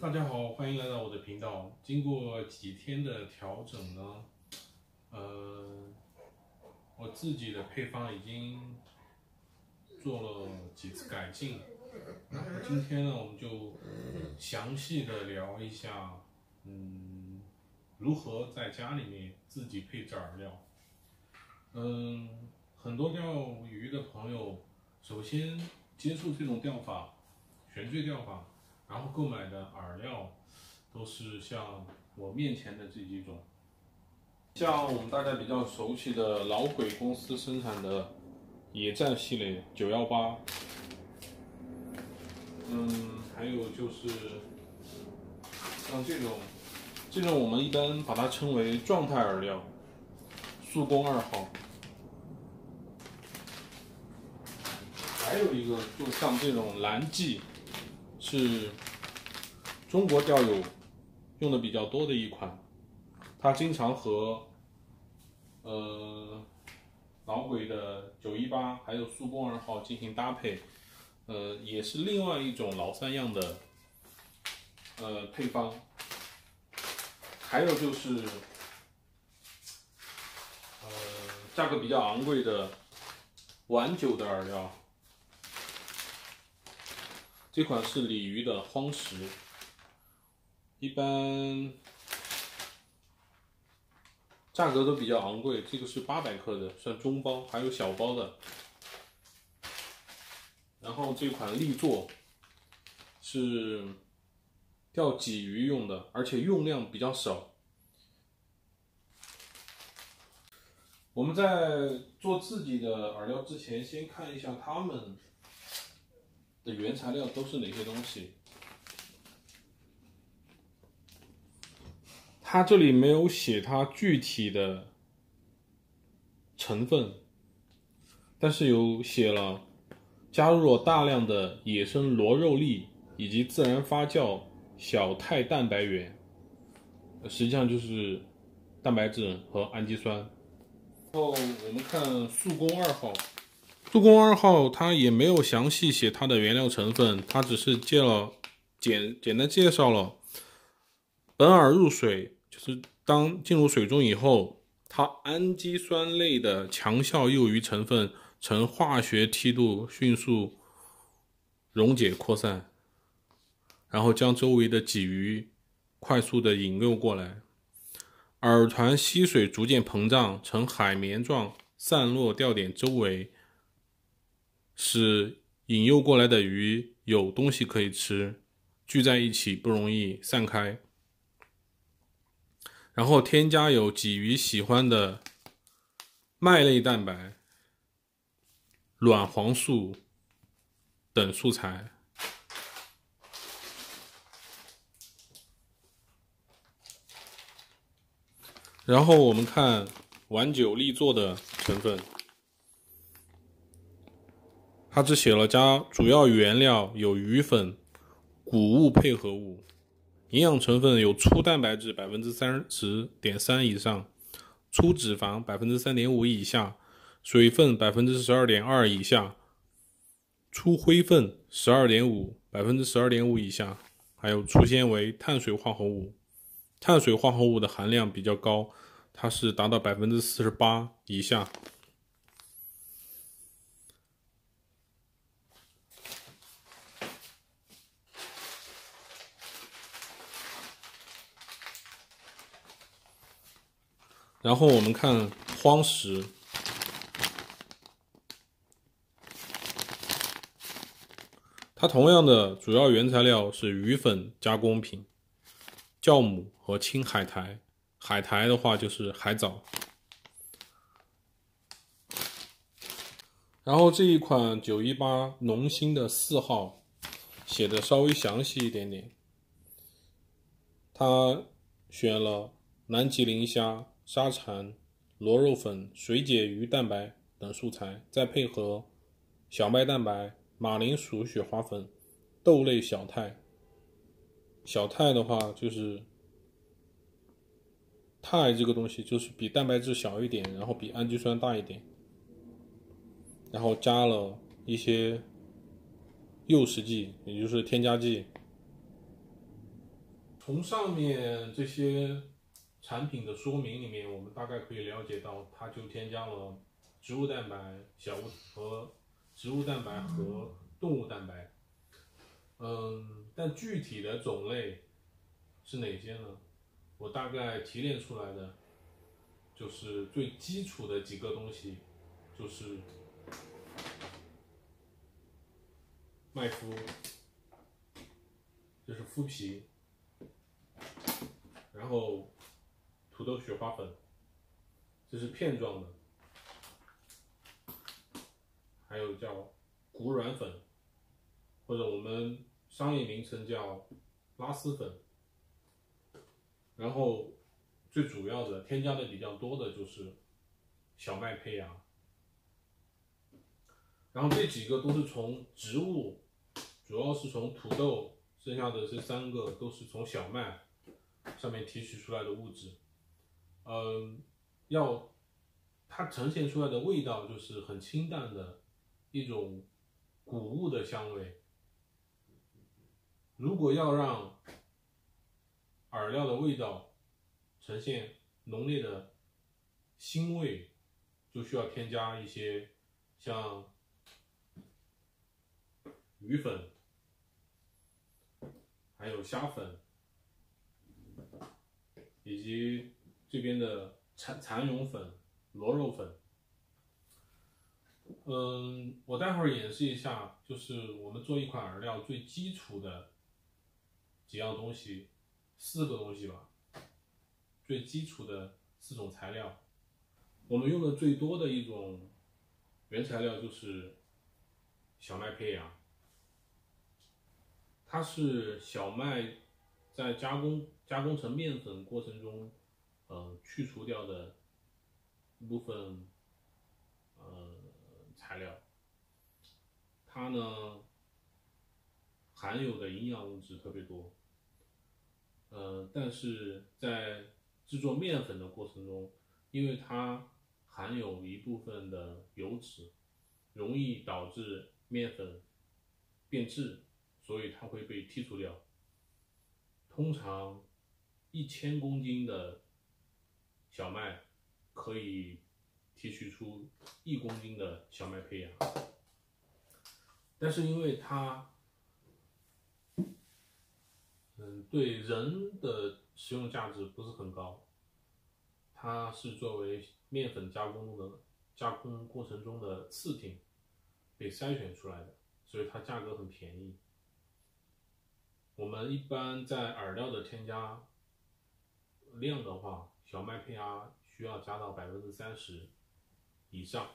大家好，欢迎来到我的频道。经过几天的调整呢，我自己的配方已经做了几次改进。那么今天呢，我们就详细的聊一下，如何在家里面自己配饵料。很多钓鱼的朋友，首先接触这种钓法，悬坠钓法。 然后购买的饵料都是像我面前的这几种，像我们大家比较熟悉的老鬼公司生产的野战系列918，还有就是像这种我们一般把它称为状态饵料，速攻2号，还有一个就像这种蓝鲫。 是中国钓友用的比较多的一款，它经常和老鬼的918还有速攻2号进行搭配，也是另外一种老三样的配方。还有就是价格比较昂贵的晚酒的饵料。 这款是鲤鱼的荒石，一般价格都比较昂贵。这个是800克的，算中包，还有小包的。然后这款力作是钓鲫鱼用的，而且用量比较少。我们在做自己的饵料之前，先看一下它们。 的原材料都是哪些东西？它这里没有写它具体的成分，但是有写了加入了大量的野生螺肉粒以及自然发酵小肽蛋白源，实际上就是蛋白质和氨基酸。然后我们看速攻2号。 速攻2号，它也没有详细写它的原料成分，它只是简单介绍了本饵入水，就是当进入水中以后，它氨基酸类的强效诱鱼成分呈化学梯度迅速溶解扩散，然后将周围的鲫鱼快速的引诱过来，饵团吸水逐渐膨胀呈海绵状，散落钓点周围。 使引诱过来的鱼有东西可以吃，聚在一起不容易散开。然后添加有鲫鱼喜欢的麦类蛋白、卵黄素等素材。然后我们看晚酒力作的成分。 它只写了加主要原料有鱼粉、谷物配合物，营养成分有粗蛋白质 30.3% 以上，粗脂肪 3.5% 以下，水分 12.2% 以下，粗灰分 12.5% 以下，还有粗纤维、碳水化合物。碳水化合物的含量比较高，它是达到 48% 以下。 然后我们看荒石，它同样的主要原材料是鱼粉加工品、酵母和青海苔。海苔的话就是海藻。然后这一款918农心的4号写的稍微详细一点点，它选了南极磷虾。 沙蚕、螺肉粉、水解鱼蛋白等素材，再配合小麦蛋白、马铃薯雪花粉、豆类小肽。小肽的话就是肽这个东西，就是比蛋白质小一点，然后比氨基酸大一点，然后加了一些诱食剂，也就是添加剂，从上面这些产品的说明里面，我们大概可以了解到，它就添加了植物蛋白、植物蛋白和动物蛋白。但具体的种类是哪些呢？我大概提炼出来的就是最基础的几个东西，就是麦麸，这是麸皮。 然后，土豆雪花粉，这是片状的，还有叫骨软粉，或者我们商业名称叫拉丝粉。然后，最主要的添加的比较多的就是小麦胚芽。然后这几个都是从植物，主要是从土豆，剩下的这三个都是从小麦 上面提取出来的物质，它呈现出来的味道就是很清淡的一种谷物的香味。如果要让饵料的味道呈现浓烈的腥味，就需要添加一些像鱼粉，还有虾粉， 以及这边的蚕蛹粉、螺肉粉，我待会儿演示一下，就是我们做一款饵料最基础的几样东西，4个东西吧，最基础的4种材料。我们用的最多的一种原材料就是小麦胚芽，它是小麦在加工成面粉过程中，去除掉的一部分材料，它呢含有的营养物质特别多，但是在制作面粉的过程中，因为它含有一部分的油脂，容易导致面粉变质，所以它会被剔除掉。通常 1000公斤的小麦可以提取出1公斤的小麦胚芽，但是因为它，对人的食用价值不是很高，它是作为面粉加工过程中的次品被筛选出来的，所以它价格很便宜。我们一般在饵料的添加 量的话，小麦胚芽需要加到 30% 以上。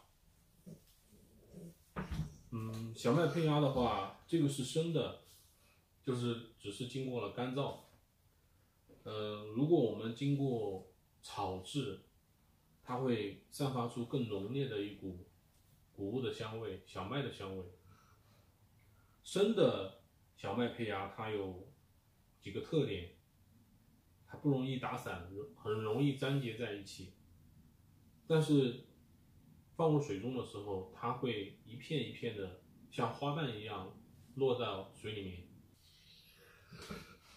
小麦胚芽的话，这个是生的，就是只是经过了干燥。如果我们经过炒制，它会散发出更浓烈的一股谷物的香味、小麦的香味。生的小麦胚芽它有几个特点。 它不容易打散，很容易粘结在一起。但是放入水中的时候，它会一片一片的像花瓣一样落到水里面。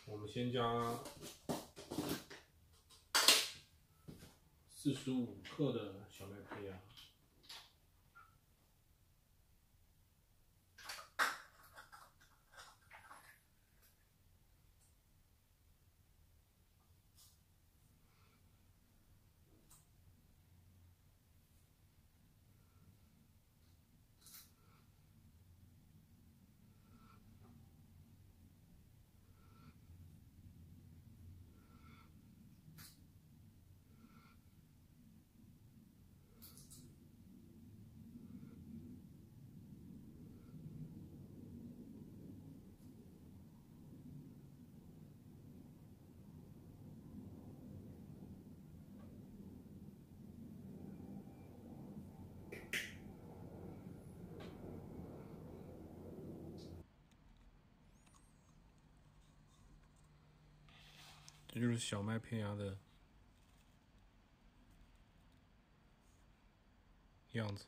我们先加45克的小麦胚芽，这就是小麦胚芽的样子。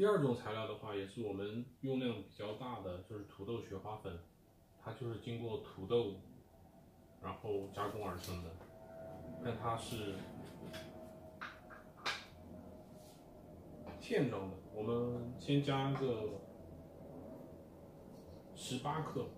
第二种材料的话，也是我们用量比较大的，就是土豆雪花粉，它就是经过土豆然后加工而成的，但它是片状的。我们先加个18克。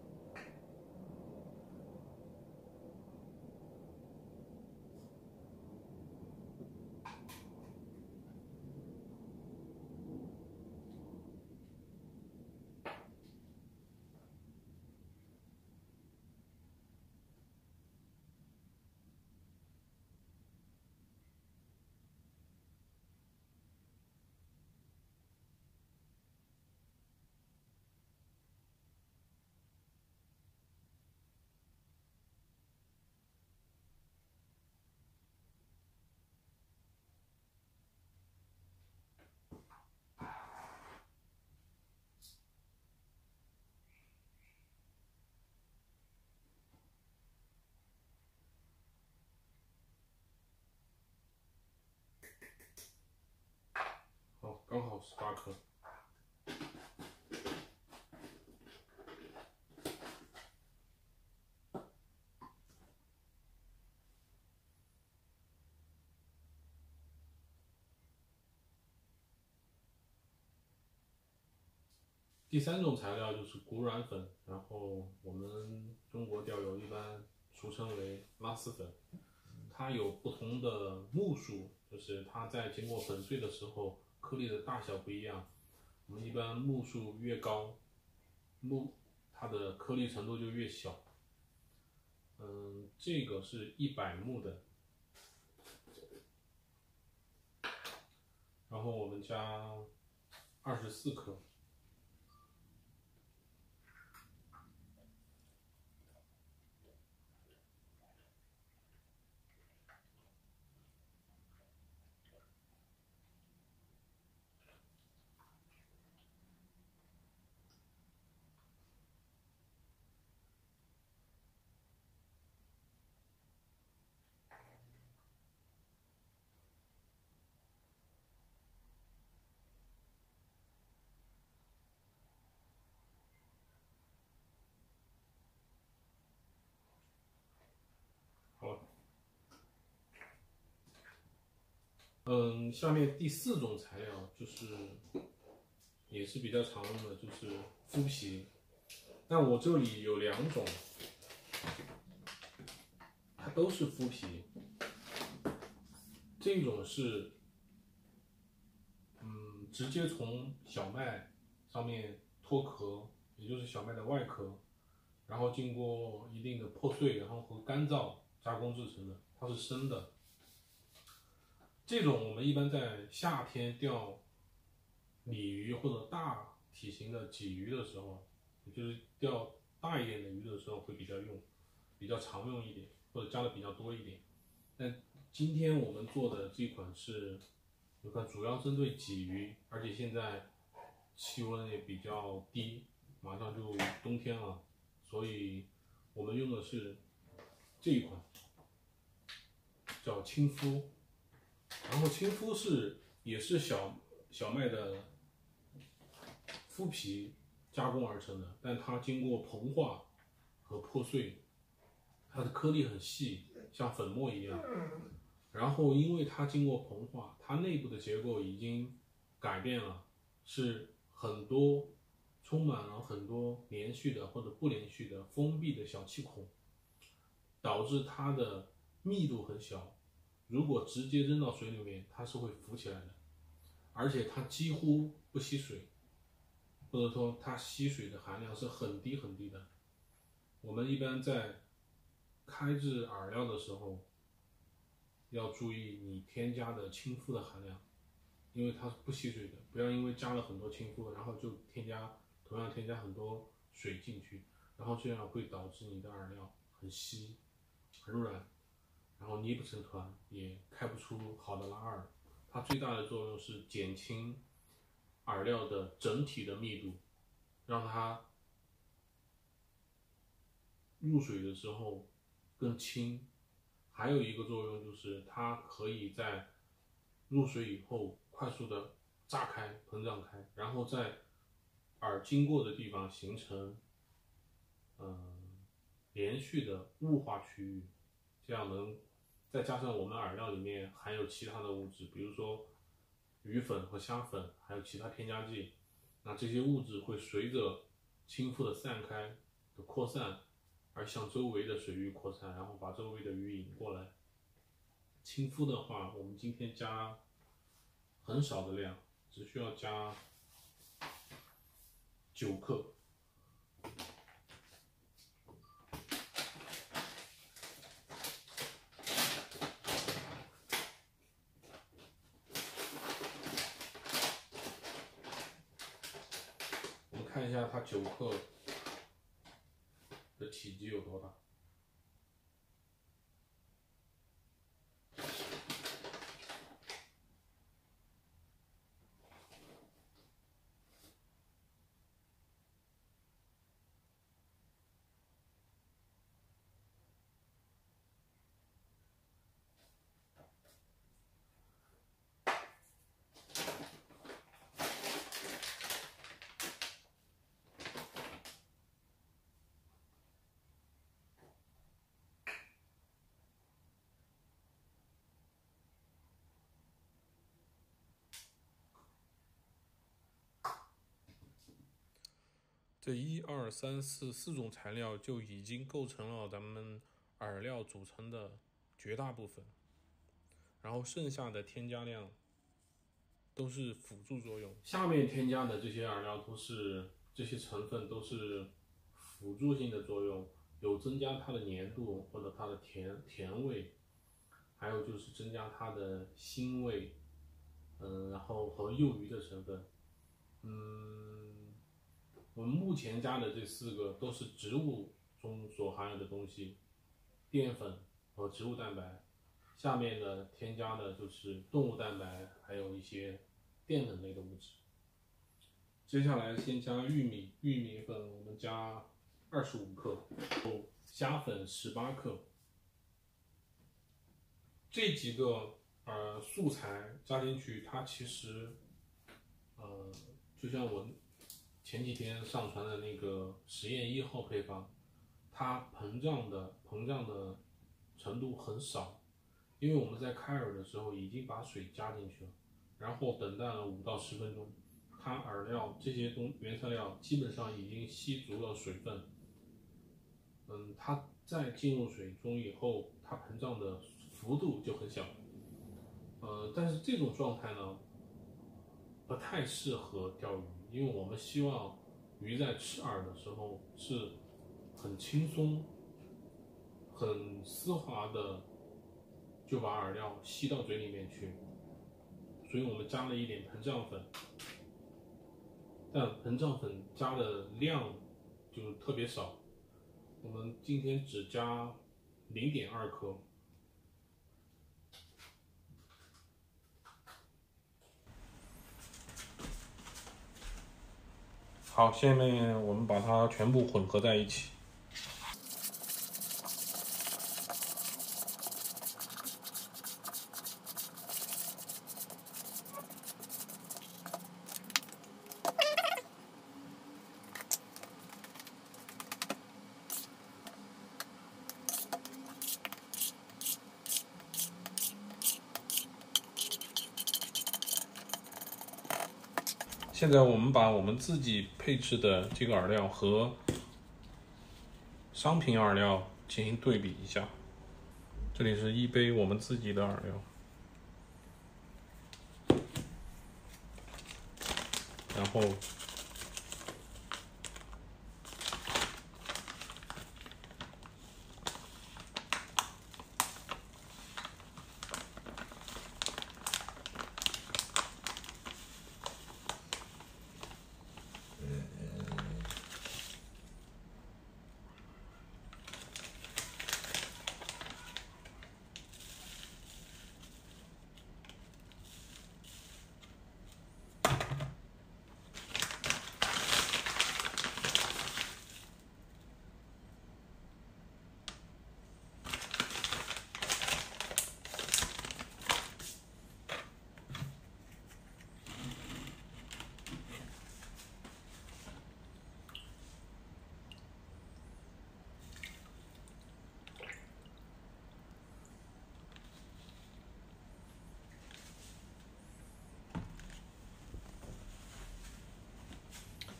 刚好18克。 第三种材料就是骨软粉，然后我们中国钓友一般俗称为拉丝粉，它有不同的目数，就是它在经过粉碎的时候。 颗粒的大小不一样，我们一般目数越高，它的颗粒程度就越小。这个是100目的，然后我们加24克。 下面第四种材料就是也是比较常用的，就是麸皮。那我这里有2种，它都是麸皮。这种是，直接从小麦上面脱壳，也就是小麦的外壳，然后经过一定的破碎，然后和干燥加工制成的，它是生的。 这种我们一般在夏天钓鲤鱼或者大体型的鲫鱼的时候，也就是钓大一点的鱼的时候会比较用，比较常用一点，或者加的比较多一点。但今天我们做的这款是，有款主要针对鲫鱼，而且现在气温也比较低，马上就冬天了，所以我们用的是这一款，叫青麸。 然后青麸也是小麦的麸皮加工而成的，但它经过膨化和破碎，它的颗粒很细，像粉末一样。然后因为它经过膨化，它内部的结构已经改变了，是很多充满了很多连续的或者不连续的封闭的小气孔，导致它的密度很小。 如果直接扔到水里面，它是会浮起来的，而且它几乎不吸水，或者说它吸水的含量是很低很低的。我们一般在开制饵料的时候，要注意你添加的青麸的含量，因为它是不吸水的，不要因为加了很多青麸，然后就同样添加很多水进去，然后这样会导致你的饵料很稀、很软。 然后捏不成团，也开不出好的拉饵。它最大的作用是减轻饵料的整体的密度，让它入水的时候更轻。还有一个作用就是它可以在入水以后快速的炸开、膨胀开，然后在饵经过的地方形成连续的雾化区域，这样能再加上我们饵料里面含有其他的物质，比如说鱼粉和虾粉，还有其他添加剂，那这些物质会随着倾覆的散开的扩散而向周围的水域扩散，然后把周围的鱼引过来。清敷的话，我们今天加很少的量，只需要加9克。我们看一下它9克的体积有多大。 这4材料就已经构成了咱们饵料组成的绝大部分，然后剩下的添加量都是辅助作用。下面添加的这些饵料都是这些成分都是辅助性的作用，有增加它的粘度或者它的甜味，还有就是增加它的腥味，然后和幼鱼的成分，我们目前加的这4个都是植物中所含有的东西，淀粉和植物蛋白。下面呢，添加的就是动物蛋白，还有一些淀粉类的物质。接下来先加玉米，玉米粉我们加25克，虾粉18克。这几个素材加进去，它其实就像我前几天上传的那个实验1号配方，它膨胀的程度很少，因为我们在开饵的时候已经把水加进去了，然后等待了5到10分钟，它饵料这些原材料基本上已经吸足了水分，它再进入水中以后，它膨胀的幅度就很小，但是这种状态呢，不太适合钓鱼。 因为我们希望鱼在吃饵的时候是很轻松、很丝滑的就把饵料吸到嘴里面去，所以我们加了一点膨胀粉，但膨胀粉加的量就特别少，我们今天只加0.2克。 好，下面我们把它全部混合在一起。现在我们把我们自己配置的这个饵料和商品饵料进行对比一下。这里是一杯我们自己的饵料，然后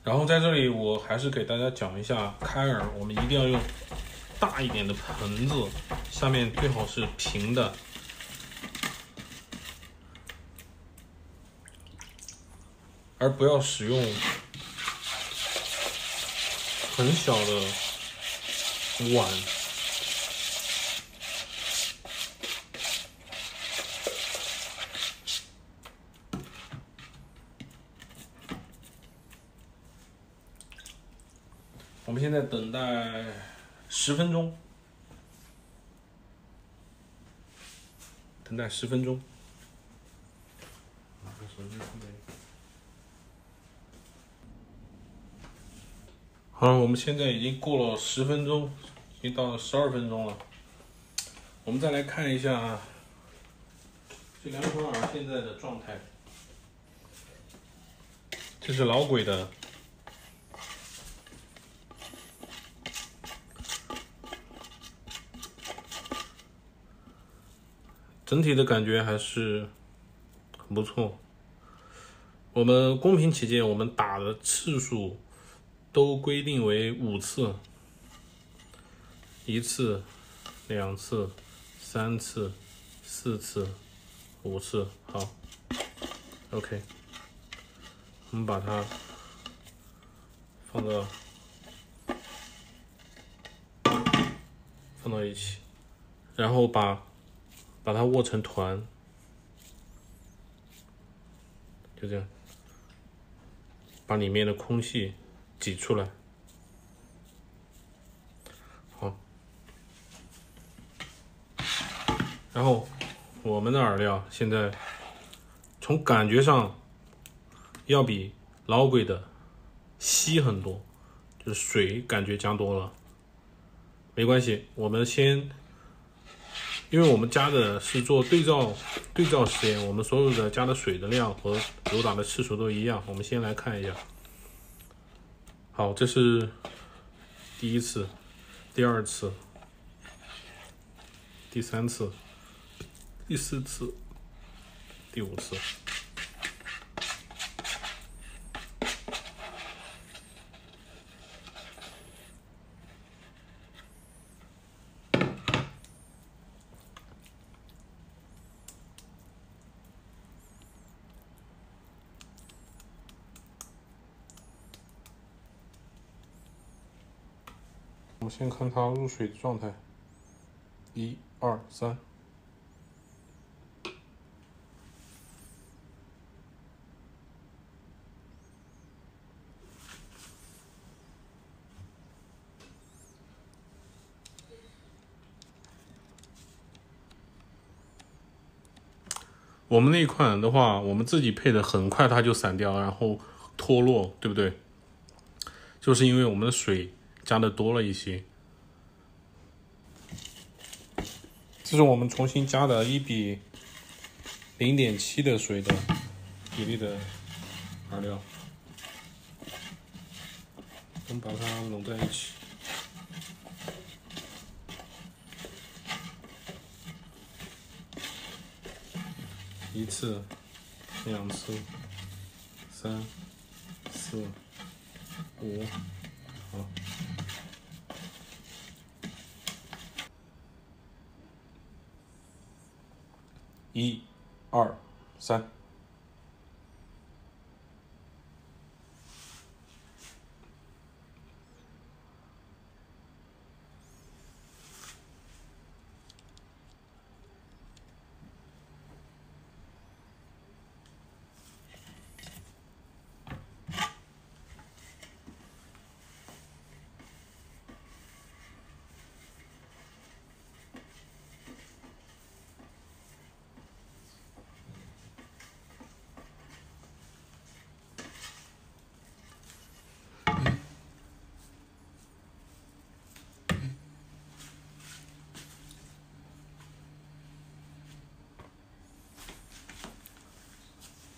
然后在这里我还是给大家讲一下开饵，我们一定要用大一点的盆子，下面最好是平的。而不要使用很小的碗，我们现在等待10分钟，等待10分钟。好了，我们现在已经过了10分钟，已经到了12分钟了。我们再来看一下这两款饵现在的状态。这是老鬼的，整体的感觉还是很不错。我们公平起见，我们打的次数都规定为5次，1次、2次、3次、4次、5次。好 ，OK， 我们把它放到一起，然后把它握成团，就这样，把里面的空隙挤出来。好，然后我们的饵料现在从感觉上要比老鬼的稀很多，就是水感觉加多了。没关系，我们先，因为我们加的是做对照实验，我们所有的加的水的量和揉打的次数都一样。我们先来看一下。好，这是第1次，第2次，第3次，第4次，第5次。我们先看它入水的状态，1、2、3，我们那款的话，我们自己配的，很快它就散掉，然后脱落，对不对？就是因为我们的水加的多了一些。这是我们重新加的1:0.7的水的比例的饵料，我们把它拢在一起。1次，2次，3、4、5，好。1、2、3，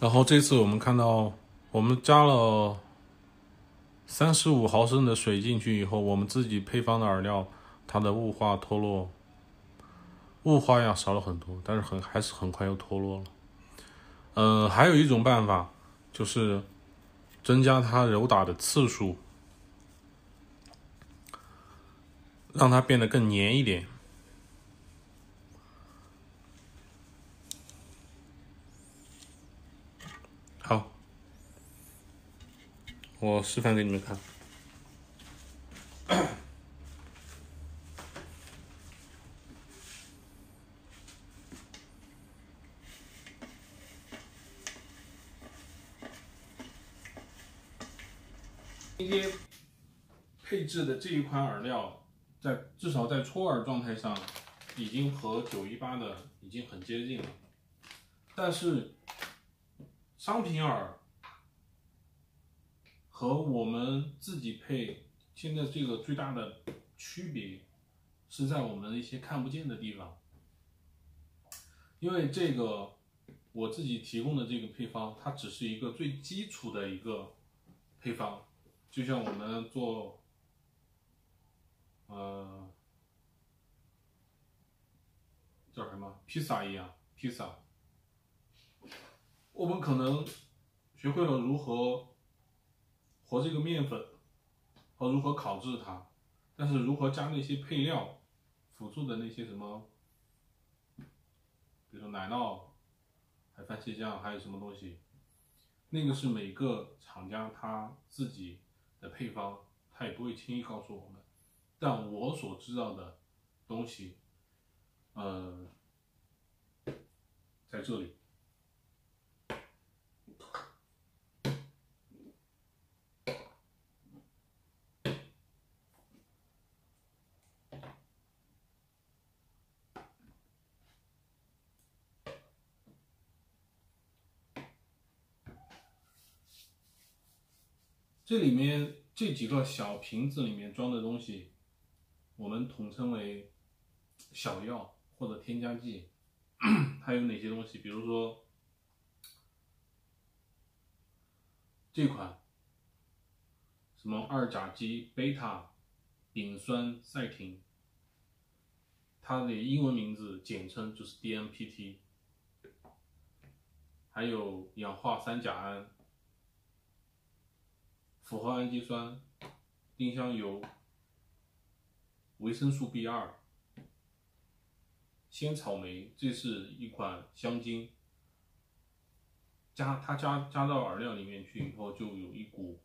然后这次我们看到，我们加了35毫升的水进去以后，我们自己配方的饵料，它的雾化脱落，雾化呀少了很多，但是还是很快又脱落了。还有一种办法就是，增加他揉打的次数，让它变得更黏一点。好，我示范给你们看。今天配置的这一款饵料，至少在搓饵状态上，已经和918的已经很接近了。但是商品饵和我们自己配现在这个最大的区别是在我们一些看不见的地方，因为这个我自己提供的这个配方，它只是一个最基础的一个配方。就像我们做叫什么披萨一样，披萨我们可能学会了如何和这个面粉和如何烤制它，但是如何加那些配料辅助的那些什么，比如说奶酪还番茄酱还有什么东西，那个是每个厂家他自己的配方，他也不会轻易告诉我们，但我所知道的东西，在这里，这里面这几个小瓶子里面装的东西，我们统称为小药或者添加剂。还有哪些东西？比如说这款什么二甲基贝塔丙酸噻廷，它的英文名字简称就是 DMPT， 还有氧化三甲胺、复合氨基酸、丁香油、维生素 B2、鲜草莓，这是一款香精，它加到饵料里面去以后，就有一股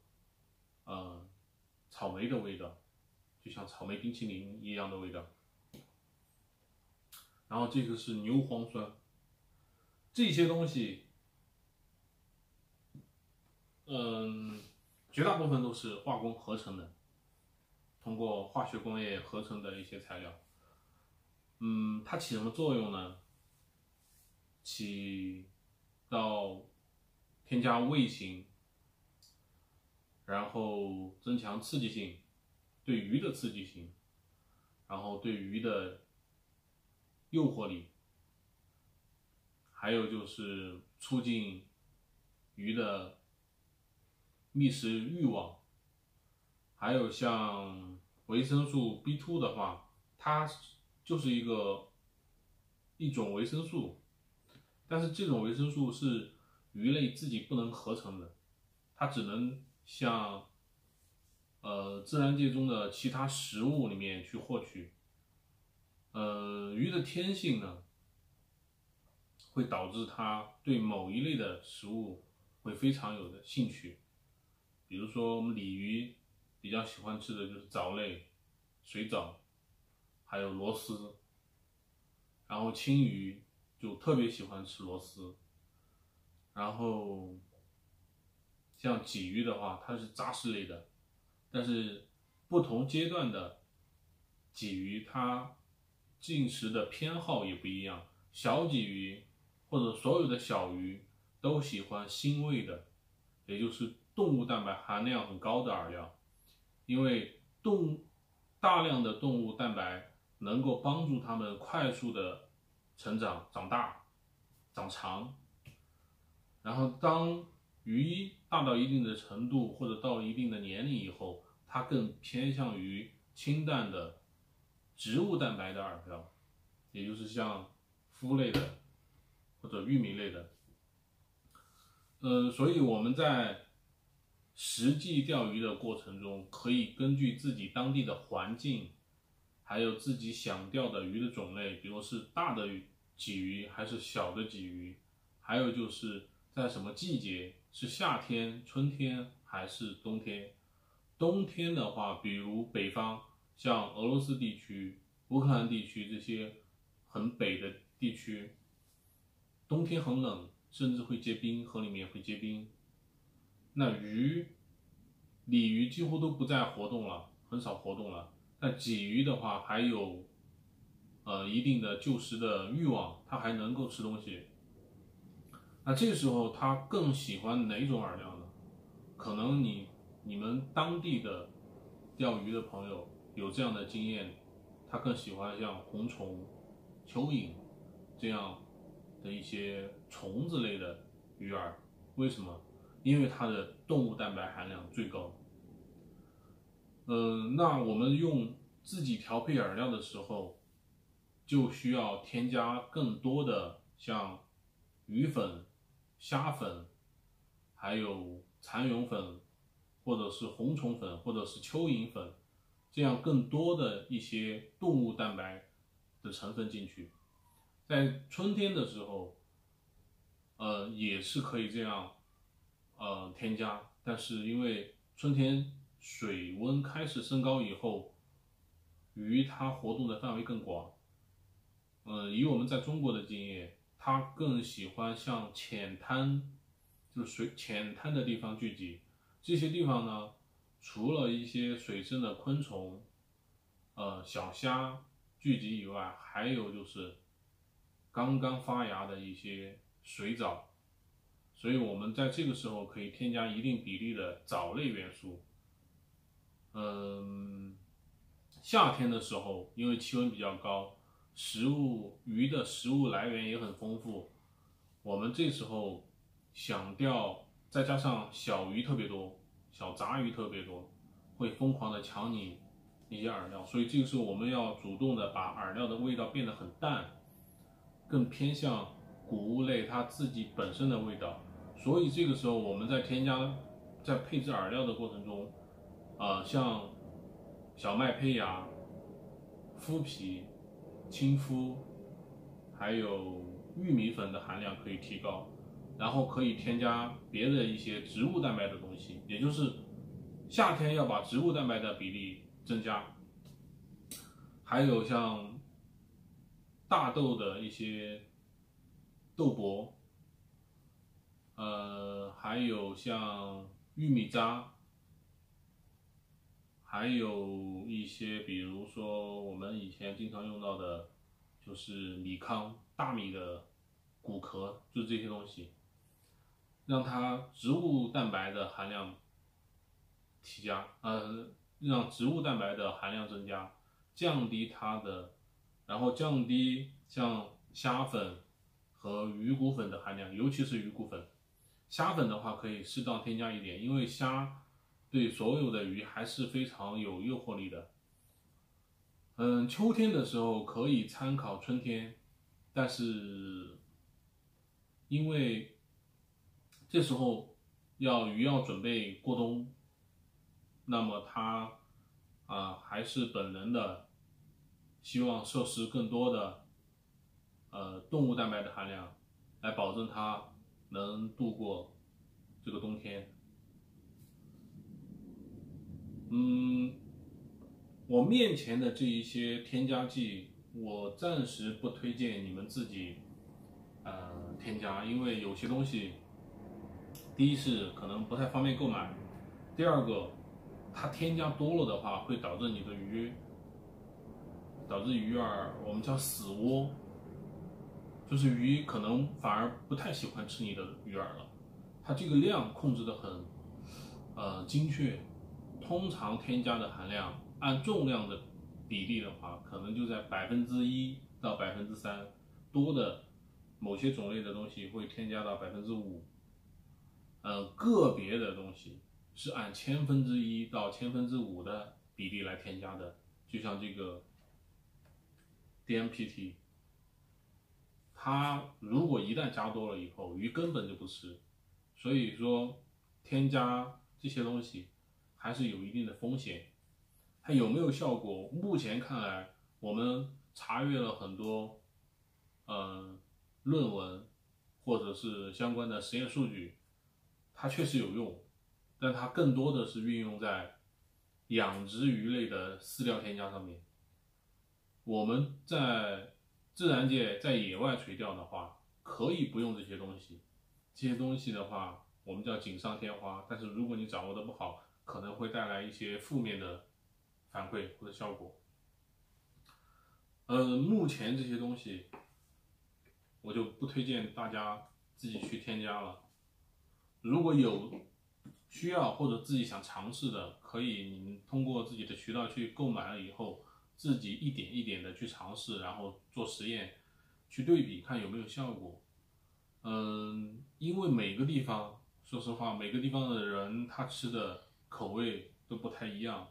草莓的味道，就像草莓冰淇淋一样的味道。然后这个是牛磺酸，这些东西，绝大部分都是化工合成的，通过化学工业合成的一些材料。它起什么作用呢？起到添加味型，然后增强刺激性，对鱼的刺激性，然后对鱼的诱惑力，还有就是促进鱼的觅食欲望。还有像维生素 B2 的话，它就是一种维生素，但是这种维生素是鱼类自己不能合成的，它只能像自然界中的其他食物里面去获取。鱼的天性呢，会导致它对某一类的食物会非常有的兴趣。比如说我们鲤鱼比较喜欢吃的就是藻类、水藻，还有螺丝，然后青鱼就特别喜欢吃螺丝，然后像鲫鱼的话，它是杂食类的，但是不同阶段的鲫鱼它进食的偏好也不一样，小鲫鱼或者所有的小鱼都喜欢腥味的，也就是动物蛋白含量很高的饵料，因为大量的动物蛋白能够帮助它们快速的成长、长大、长长。然后当鱼大到一定的程度或者到一定的年龄以后，它更偏向于清淡的植物蛋白的饵料，也就是像麸类的或者玉米类的。所以我们在实际钓鱼的过程中，可以根据自己当地的环境，还有自己想钓的鱼的种类，比如是大的鲫鱼还是小的鲫鱼，还有就是在什么季节，是夏天、春天还是冬天。冬天的话，比如北方，像俄罗斯地区、乌克兰地区这些很北的地区，冬天很冷，甚至会结冰，河里面会结冰。那鱼，鲤鱼几乎都不再活动了，很少活动了。但鲫鱼的话，还有一定的救食的欲望，它还能够吃东西。那这个时候，它更喜欢哪种饵料呢？可能你们当地的钓鱼的朋友有这样的经验，他更喜欢像红虫、蚯蚓这样的一些虫子类的鱼饵，为什么？因为它的动物蛋白含量最高。那我们用自己调配饵料的时候，就需要添加更多的像鱼粉、虾粉，还有蚕蛹粉，或者是红虫粉，或者是蚯蚓粉，这样更多的一些动物蛋白的成分进去。在春天的时候，也是可以这样添加，但是因为春天水温开始升高以后，鱼它活动的范围更广。以我们在中国的经验，它更喜欢向浅滩，就是水浅滩的地方聚集。这些地方呢，除了一些水生的昆虫、小虾聚集以外，还有就是刚刚发芽的一些水藻。所以我们在这个时候可以添加一定比例的藻类元素。夏天的时候，因为气温比较高，鱼的食物来源也很丰富。我们这时候想钓，再加上小鱼特别多，小杂鱼特别多，会疯狂的抢你一些饵料。所以这个时候我们要主动的把饵料的味道变得很淡，更偏向谷物类它自己本身的味道。所以这个时候我们在添加、在配置饵料的过程中，像小麦胚芽、麸皮、青麸，还有玉米粉的含量可以提高，然后可以添加别的一些植物蛋白的东西，也就是夏天要把植物蛋白的比例增加，还有像大豆的一些豆粕，还有像玉米渣。还有一些，比如说我们以前经常用到的，就是米糠、大米的谷壳，就这些东西，让它植物蛋白的含量提加，让植物蛋白的含量增加，降低它的，然后降低像虾粉和鱼骨粉的含量，尤其是鱼骨粉。虾粉的话可以适当添加一点，因为虾对所有的鱼还是非常有诱惑力的。秋天的时候可以参考春天，但是因为这时候鱼要准备过冬，那么它还是本能的希望摄食更多的动物蛋白的含量，来保证它能度过这个冬天。我面前的这一些添加剂，我暂时不推荐你们自己添加，因为有些东西，第一是可能不太方便购买，第二个它添加多了的话会导致你的鱼，导致鱼饵我们叫死窝，就是鱼可能反而不太喜欢吃你的鱼饵了。它这个量控制的很精确，通常添加的含量按重量的比例的话，可能就在1%到3%，多的某些种类的东西会添加到5%。个别的东西是按1/1000到5%的比例来添加的，就像这个 DMPT， 它如果一旦加多了以后，鱼根本就不吃。所以说添加这些东西还是有一定的风险。它有没有效果？目前看来，我们查阅了很多论文或者是相关的实验数据，它确实有用，但它更多的是运用在养殖鱼类的饲料添加上面。我们在自然界在野外垂钓的话，可以不用这些东西。这些东西的话，我们叫锦上添花，但是如果你掌握的不好，可能会带来一些负面的反馈或者效果。目前这些东西我就不推荐大家自己去添加了。如果有需要或者自己想尝试的，可以你们通过自己的渠道去购买了以后，自己一点一点的去尝试，然后做实验，去对比看有没有效果。因为每个地方，说实话，每个地方的人他吃的口味都不太一样，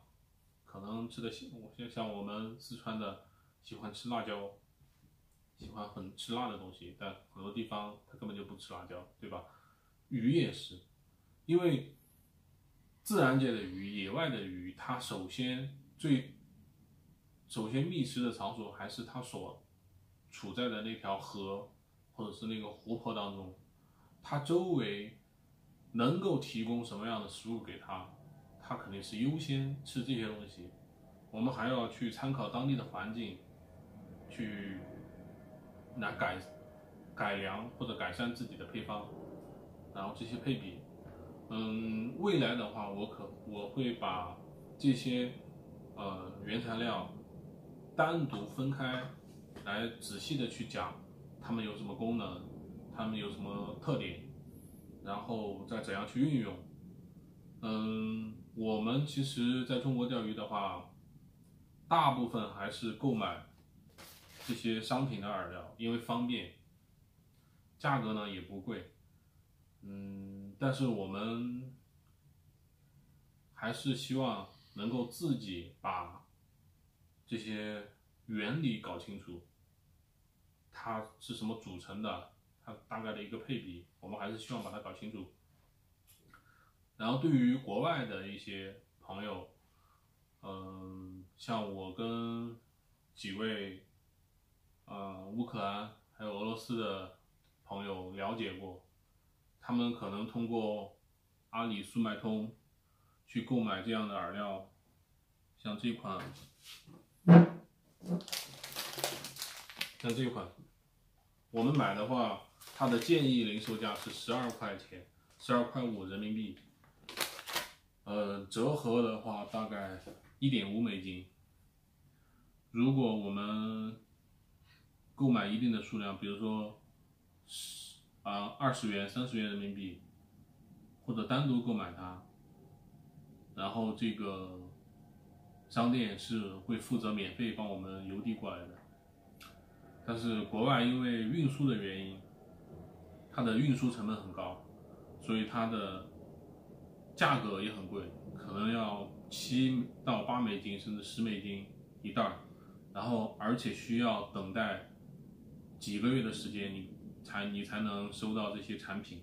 可能吃的像我们四川的喜欢吃辣椒，喜欢很吃辣的东西，但很多地方他根本就不吃辣椒，对吧？鱼也是，因为自然界的鱼、野外的鱼，它首先觅食的场所还是它所处在的那条河或者是那个湖泊当中，它周围能够提供什么样的食物给它，它肯定是优先吃这些东西。我们还要去参考当地的环境，去来改良或者改善自己的配方，然后这些配比。未来的话，我会把这些原材料单独分开来仔细的去讲，它们有什么功能，它们有什么特点，然后再怎样去运用。我们其实在中国钓鱼的话，大部分还是购买这些商品的饵料，因为方便，价格呢也不贵。但是我们还是希望能够自己把这些原理搞清楚，它是什么组成的，它大概的一个配比，我们还是希望把它搞清楚。然后对于国外的一些朋友，像我跟几位乌克兰还有俄罗斯的朋友了解过，他们可能通过阿里速卖通去购买这样的饵料，像这款我们买的话，它的建议零售价是12块钱，12.5块人民币，折合的话大概1.5美金。如果我们购买一定的数量，比如说20元、30元人民币，或者单独购买它，然后这个商店是会负责免费帮我们邮递过来的。但是国外因为运输的原因，它的运输成本很高，所以它的价格也很贵，可能要7到8美金甚至10美金一袋，然后而且需要等待几个月的时间你才能收到这些产品。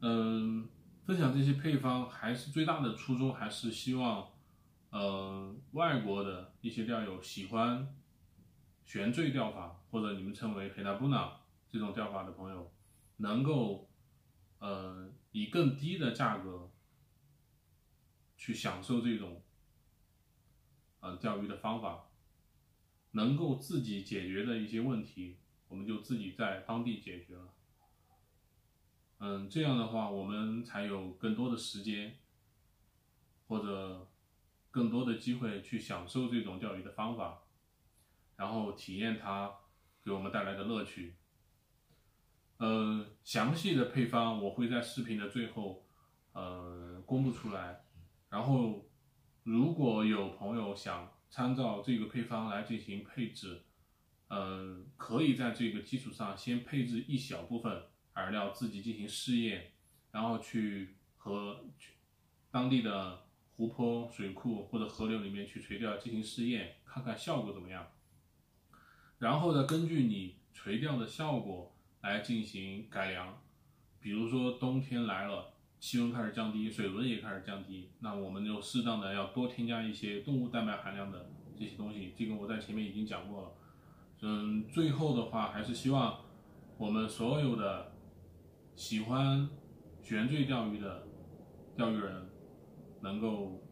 分享这些配方还是最大的初衷，还是希望外国的一些钓友喜欢悬坠钓法，或者你们称为 Penabuna 这种钓法的朋友，能够以更低的价格去享受这种钓鱼的方法，能够自己解决的一些问题，我们就自己在当地解决了。这样的话，我们才有更多的时间或者更多的机会去享受这种钓鱼的方法，然后体验它给我们带来的乐趣。详细的配方我会在视频的最后公布出来。然后如果有朋友想参照这个配方来进行配置，可以在这个基础上先配置一小部分饵料自己进行试验，然后去和当地的湖泊、水库或者河流里面去垂钓进行试验，看看效果怎么样，然后再根据你垂钓的效果来进行改良。比如说冬天来了，气温开始降低，水温也开始降低，那我们就适当的要多添加一些动物蛋白含量的这些东西，这个我在前面已经讲过了。最后的话还是希望我们所有的喜欢悬坠钓鱼的钓鱼人能够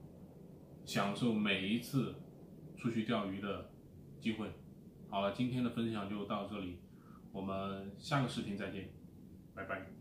享受每一次出去钓鱼的机会。好了，今天的分享就到这里，我们下个视频再见，拜拜。